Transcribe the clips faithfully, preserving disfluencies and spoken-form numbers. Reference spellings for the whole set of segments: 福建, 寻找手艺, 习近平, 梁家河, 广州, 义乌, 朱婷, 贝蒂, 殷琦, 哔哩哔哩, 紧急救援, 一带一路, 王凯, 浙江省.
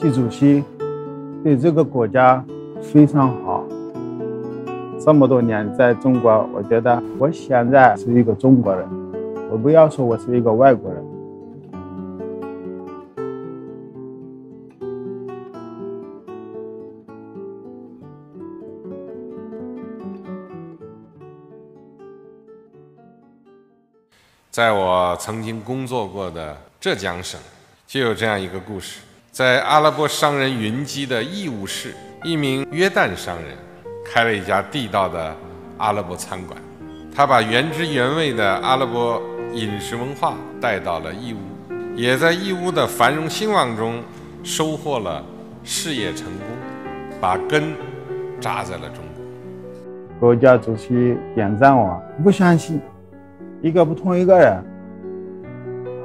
习主席对这个国家非常好。这么多年在中国，我觉得我现在是一个中国人，我不要说我是一个外国人。在我曾经工作过的浙江省，就有这样一个故事：在阿拉伯商人云集的义乌市，一名约旦商人开了一家地道的阿拉伯餐馆，他把原汁原味的阿拉伯饮食文化带到了义乌，也在义乌的繁荣兴旺中收获了事业成功，把根扎在了中国。国家主席点赞我，不相信。一个普通一个人，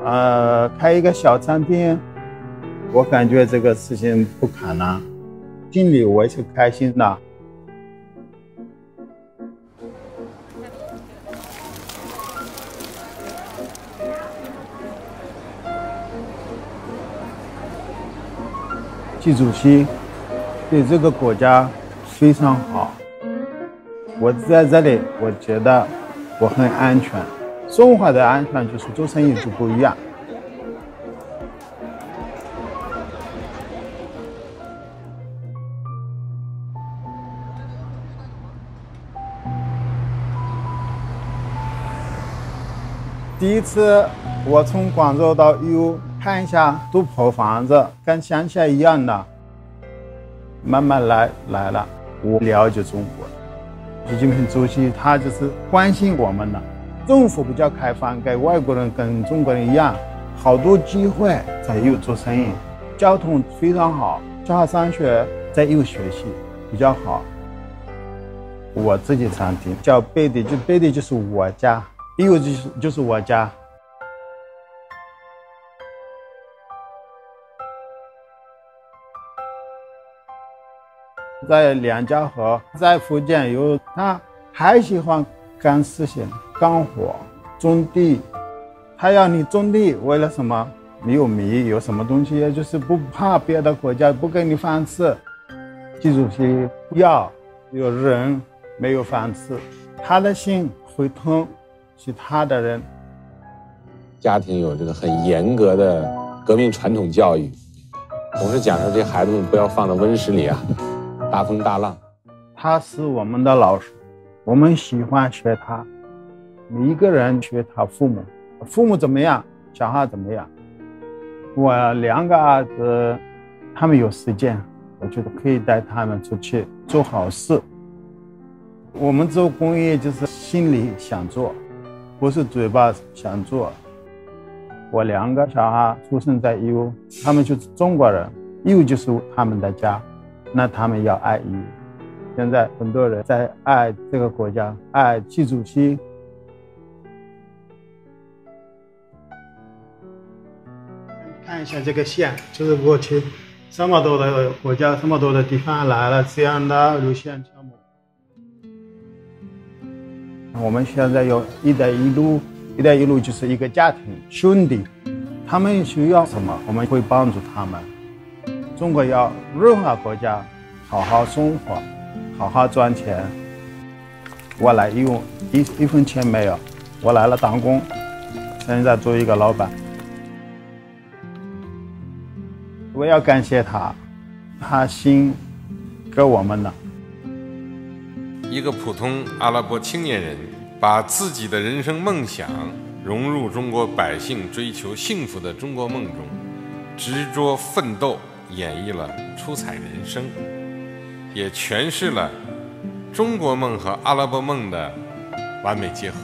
呃，开一个小餐厅，我感觉这个事情不可能，心里我是开心的。习主席对这个国家非常好，我在这里，我觉得我很安全。中华的安全就是做生意就不一样。第一次我从广州到义乌看一下独破房子，跟乡下一样的。慢慢来来了，我了解中国。习近平主席他就是关心我们的。政府比较开放，给外国人跟中国人一样，好多机会在义乌做生意，交通非常好，加上学在义乌学习比较好。我自己餐厅叫贝蒂，就贝蒂就是我家，义乌就是就是我家。在梁家河，在福建有他还喜欢干事情。干活、种地，他要你种地，为了什么？你有米，有什么东西，就是不怕别的国家不给你饭吃。习主席不要有人没有饭吃，他的心会疼其他的人。家庭有这个很严格的革命传统教育，总是讲说这孩子们不要放到温室里啊，大风大浪。他是我们的老师，我们喜欢学他。你一个人学他父母，父母怎么样，小孩怎么样。我两个儿子，他们有时间，我觉得可以带他们出去做好事。我们做公益就是心里想做，不是嘴巴想做。我两个小孩出生在义乌，他们就是中国人，义乌就是他们的家，那他们要爱义乌。现在很多人在爱这个国家，爱习主席。看一下这个线，就是过去这么多的国家、这么多的地方来了这样的路线项目。我们现在有“一带一路”，“一带一路”就是一个家庭兄弟，他们需要什么，我们会帮助他们。中国要任何国家好好生活，好好赚钱。我来义乌一一分钱没有，我来了打工，现在做一个老板。我要感谢他，他心给我们的。一个普通阿拉伯青年人把自己的人生梦想融入中国百姓追求幸福的中国梦中，执着奋斗，演绎了出彩人生，也诠释了中国梦和阿拉伯梦的完美结合。